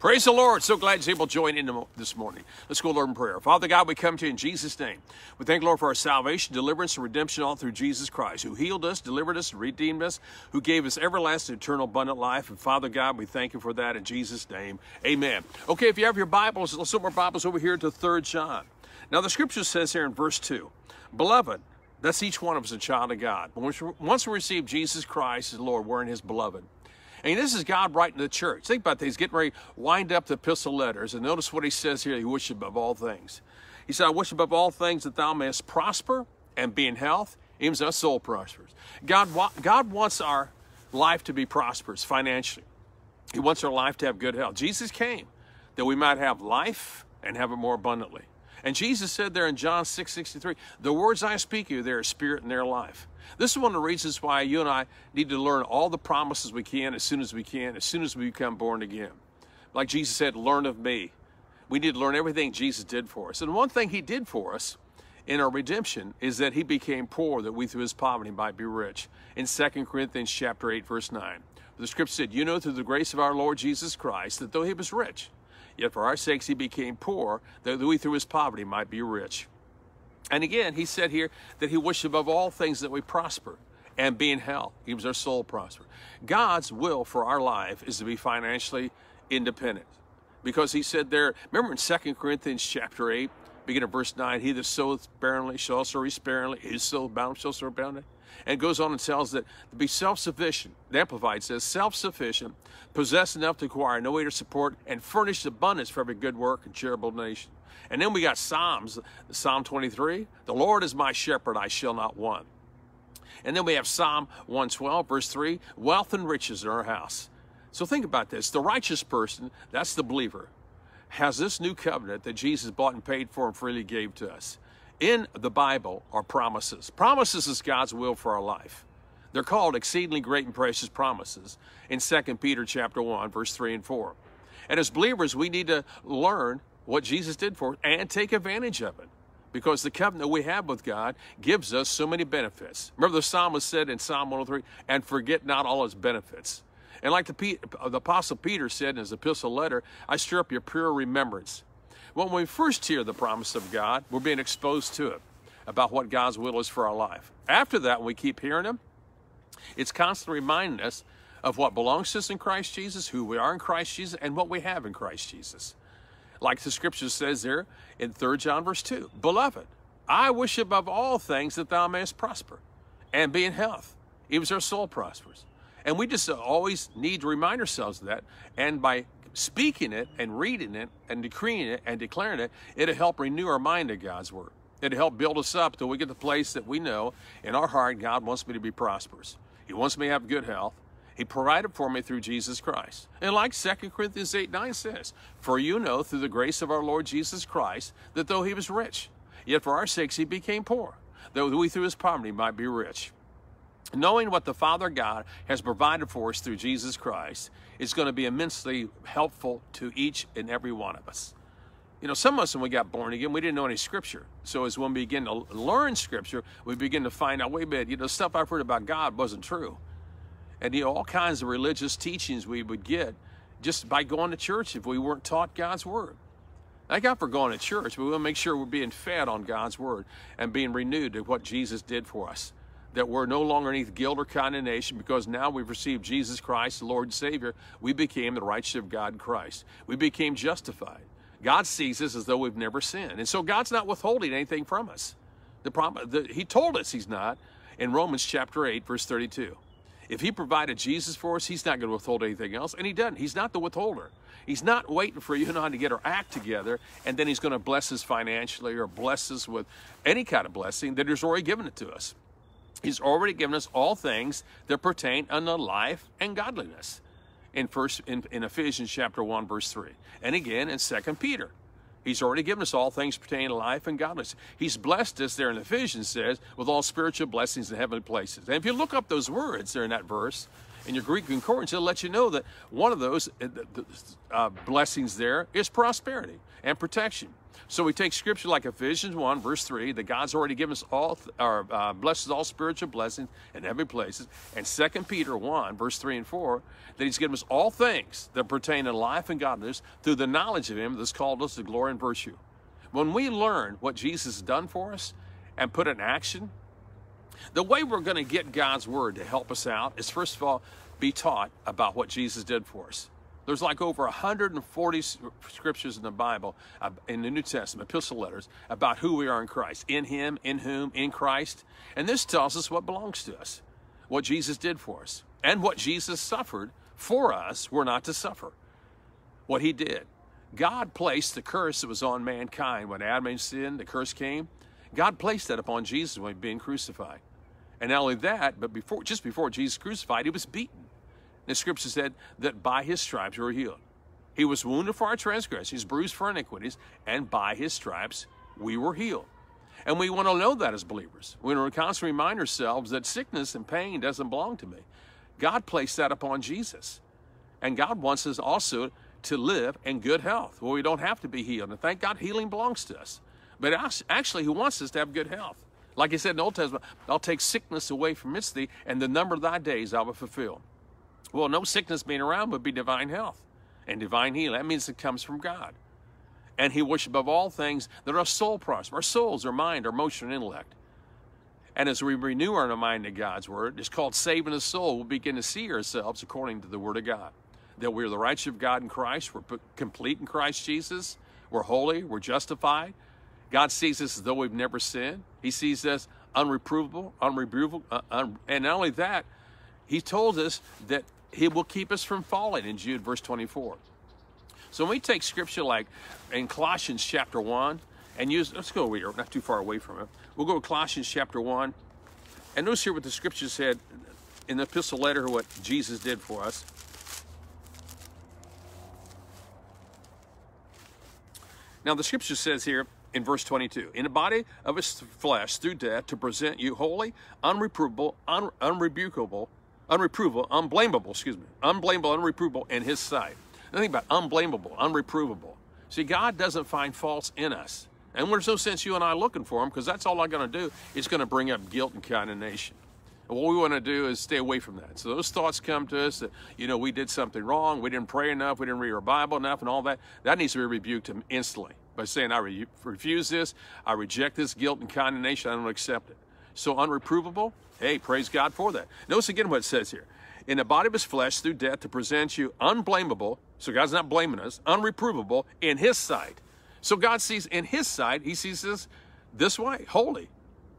Praise the Lord. So glad you're able to join in this morning. Let's go, Lord, in prayer. Father God, we come to you in Jesus' name. We thank, Lord, for our salvation, deliverance, and redemption all through Jesus Christ, who healed us, delivered us, redeemed us, who gave us everlasting, eternal, abundant life. And Father God, we thank you for that in Jesus' name. Amen. Okay, if you have your Bibles, let's open our Bibles over here to 3 John. Now, the scripture says here in verse 2, Beloved, that's each one of us a child of God. But once we receive Jesus Christ as Lord, we're in his beloved. And this is God writing to the church. Think about that. He's getting ready to wind up the epistle letters. And notice what he says here. He wishes above all things. He said, I wish above all things that thou mayest prosper and be in health, even as thy soul prospers. God wants our life to be prosperous financially. He wants our life to have good health. Jesus came that we might have life and have it more abundantly. And Jesus said there in John 6:63, the words I speak to you, they are spirit and they are life. This is one of the reasons why you and I need to learn all the promises we can as soon as we can, as soon as we become born again. Like Jesus said, learn of me. We need to learn everything Jesus did for us. And one thing he did for us in our redemption is that he became poor, that we through his poverty might be rich. In 2 Corinthians chapter 8, verse 9, the scripture said, you know through the grace of our Lord Jesus Christ that though he was rich, yet for our sakes he became poor, that we through his poverty might be rich. And again, he said here that he wished above all things that we prosper and be in health, even as our soul prosper. God's will for our life is to be financially independent. Because he said there, remember in 2 Corinthians chapter 8, beginning of verse 9, he that soweth sparingly shall also reap sparingly, his soul bound shall also abound. And it goes on and tells that to be self-sufficient, the Amplified says, self-sufficient, possess enough to acquire no aid or support, and furnish abundance for every good work and charitable donation. And then we got Psalms, Psalm 23, the Lord is my shepherd, I shall not want. And then we have Psalm 112, verse 3, wealth and riches are our house. So think about this. The righteous person, that's the believer, has this new covenant that Jesus bought and paid for and freely gave to us. In the Bible are promises. Promises is God's will for our life. They're called exceedingly great and precious promises in 2 Peter chapter 1, verse 3 and 4. And as believers, we need to learn what Jesus did for us and take advantage of it, because the covenant we have with God gives us so many benefits. Remember the psalmist said in Psalm 103, and forget not all his benefits. And like the Apostle Peter said in his epistle letter, I stir up your pure remembrance. Well, when we first hear the promise of God, we're being exposed to it about what God's will is for our life. After that, when we keep hearing him, it's constantly reminding us of what belongs to us in Christ Jesus, who we are in Christ Jesus, and what we have in Christ Jesus. Like the scripture says there in 3 John verse 2, Beloved, I wish above all things that thou mayest prosper and be in health, even as our soul prospers. And we just always need to remind ourselves of that. And by speaking it and reading it and decreeing it and declaring it, it'll help renew our mind to God's word. It'll help build us up till we get the place that we know in our heart God wants me to be prosperous. He wants me to have good health. He provided for me through Jesus Christ. And like 2 Corinthians 8:9 says, For you know through the grace of our Lord Jesus Christ that though he was rich, yet for our sakes he became poor, that we through his poverty might be rich. Knowing what the Father God has provided for us through Jesus Christ is going to be immensely helpful to each and every one of us. You know, some of us, when we got born again, we didn't know any scripture. So as when we begin to learn scripture, we begin to find out, wait a minute, you know, stuff I've heard about God wasn't true. And, you know, all kinds of religious teachings we would get just by going to church if we weren't taught God's word. Thank God for going to church, but we want to make sure we're being fed on God's word and being renewed to what Jesus did for us, that we're no longer beneath guilt or condemnation because now we've received Jesus Christ, the Lord and Savior. We became the righteousness of God in Christ. We became justified. God sees us as though we've never sinned. And so God's not withholding anything from us. He told us he's not in Romans chapter 8, verse 32. If he provided Jesus for us, he's not going to withhold anything else, and he doesn't. He's not the withholder. He's not waiting for you and I to get our act together, and then he's going to bless us financially or bless us with any kind of blessing that he's already given it to us. He's already given us all things that pertain unto life and godliness in Ephesians chapter 1, verse 3. And again in 2 Peter. He's already given us all things pertaining to life and godliness. He's blessed us there in Ephesians, says, with all spiritual blessings in heavenly places. And if you look up those words there in that verse, in your Greek concordance, it'll let you know that one of those blessings there is prosperity and protection. So we take scripture like Ephesians 1, verse 3, that God's already given us all, blesses all spiritual blessings in heavenly places. And 2 Peter 1, verse 3 and 4, that he's given us all things that pertain to life and godliness through the knowledge of him that's called us to glory and virtue. When we learn what Jesus has done for us and put it in action, the way we're going to get God's word to help us out is, first of all, be taught about what Jesus did for us. There's like over 140 scriptures in the Bible, in the New Testament, epistle letters, about who we are in Christ, in him, in whom, in Christ. And this tells us what belongs to us, what Jesus did for us, and what Jesus suffered for us. We're not to suffer what he did. God placed the curse that was on mankind. When Adam sinned, the curse came. God placed that upon Jesus when he was being crucified. And not only that, but just before Jesus crucified, he was beaten. The scripture said that by his stripes we were healed. He was wounded for our transgressions, bruised for iniquities, and by his stripes we were healed. And we want to know that as believers. We want to constantly remind ourselves that sickness and pain doesn't belong to me. God placed that upon Jesus. And God wants us also to live in good health, where we don't have to be healed. And thank God healing belongs to us. But actually, he wants us to have good health. Like he said in the Old Testament, I'll take sickness away from midst thee, and the number of thy days I will fulfill. Well, no sickness being around would be divine health and divine healing. That means it comes from God. And he wishes above all things that our soul prosper, our souls, our mind, our emotion, and intellect. And as we renew our mind to God's word, it's called saving the soul. We'll begin to see ourselves according to the word of God, that we're the righteous of God in Christ. We're complete in Christ Jesus. We're holy. We're justified. God sees us as though we've never sinned. He sees us unreprovable, and not only that, he told us that he will keep us from falling in Jude verse 24. So when we take scripture like in Colossians chapter 1 and use, let's go over here, we're not too far away from it. We'll go to Colossians chapter 1 and notice here what the scripture said in the epistle letter, what Jesus did for us. Now the scripture says here, in verse 22, in the body of his flesh through death to present you holy, unreprovable, unblameable, unreprovable in his sight. Now think about unblameable, unreprovable. See, God doesn't find faults in us. And there's no sense you and I looking for him, because that's all I'm going to do is going to bring up guilt and condemnation. And what we want to do is stay away from that. So those thoughts come to us that, you know, we did something wrong, we didn't pray enough, we didn't read our Bible enough, and all that. That needs to be rebuked instantly by saying, I refuse this, I reject this guilt and condemnation, I don't accept it. So unreprovable, hey, praise God for that. Notice again what it says here. In the body of his flesh through death to present you unblameable, so God's not blaming us, unreprovable in his sight. So God sees in his sight, he sees us this way, holy,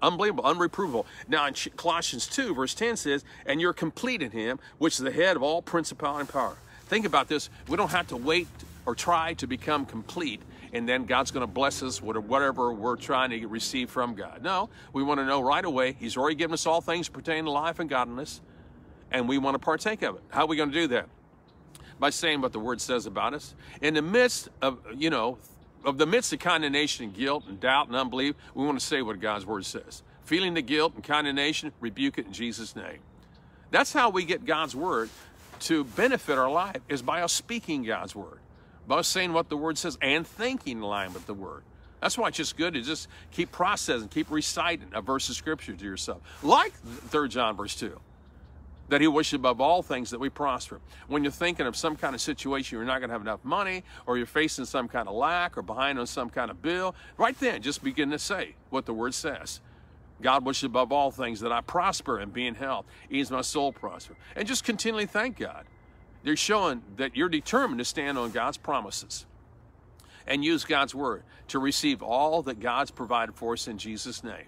unblameable, unreprovable. Now in Colossians 2, verse 10 says, and you're complete in him, which is the head of all principality and power. Think about this. We don't have to wait or try to become complete, and then God's going to bless us with whatever we're trying to receive from God. No, we want to know right away, he's already given us all things pertaining to life and godliness, and we want to partake of it. How are we going to do that? By saying what the word says about us. In the midst of, you know, of condemnation and guilt and doubt and unbelief, we want to say what God's word says. Feeling the guilt and condemnation, rebuke it in Jesus' name. That's how we get God's word to benefit our life, is by us speaking God's word, by saying what the word says and thinking in line with the word. That's why it's just good to just keep processing, keep reciting a verse of scripture to yourself. Like 3 John verse 2, that he wishes above all things that we prosper. When you're thinking of some kind of situation, you're not going to have enough money, or you're facing some kind of lack, or behind on some kind of bill, right then just begin to say what the word says. God wishes above all things that I prosper and be in health, ease my soul prosper. And just continually thank God. They're showing that you're determined to stand on God's promises and use God's word to receive all that God's provided for us in Jesus' name.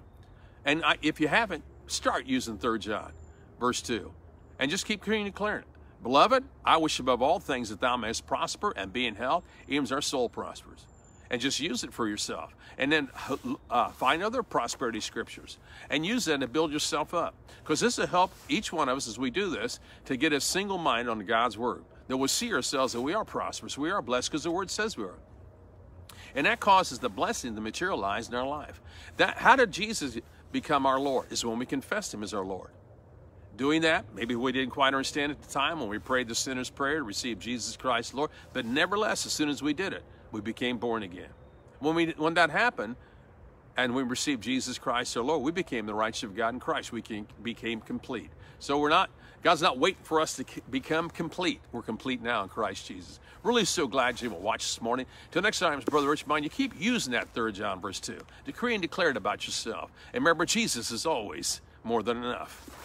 And if you haven't, start using 3 John, verse 2, and just keep declaring it. Beloved, I wish above all things that thou mayest prosper and be in health, even as our soul prospers. And just use it for yourself. And then find other prosperity scriptures and use that to build yourself up. Because this will help each one of us as we do this to get a single mind on God's word. That we'll see ourselves that we are prosperous, we are blessed because the word says we are. And that causes the blessing to materialize in our life. How did Jesus become our Lord? Is when we confessed him as our Lord. doing that. Maybe we didn't quite understand at the time when we prayed the sinner's prayer to receive Jesus Christ, Lord. But nevertheless, as soon as we did it, we became born again. When that happened and we received Jesus Christ, our Lord, we became the righteousness of God in Christ. We became complete. So God's not waiting for us to become complete. We're complete now in Christ Jesus. Really so glad you will watch this morning. Till next time, Brother Rich, mind you, keep using that 3 John verse 2. Decree and declare it about yourself. And remember, Jesus is always more than enough.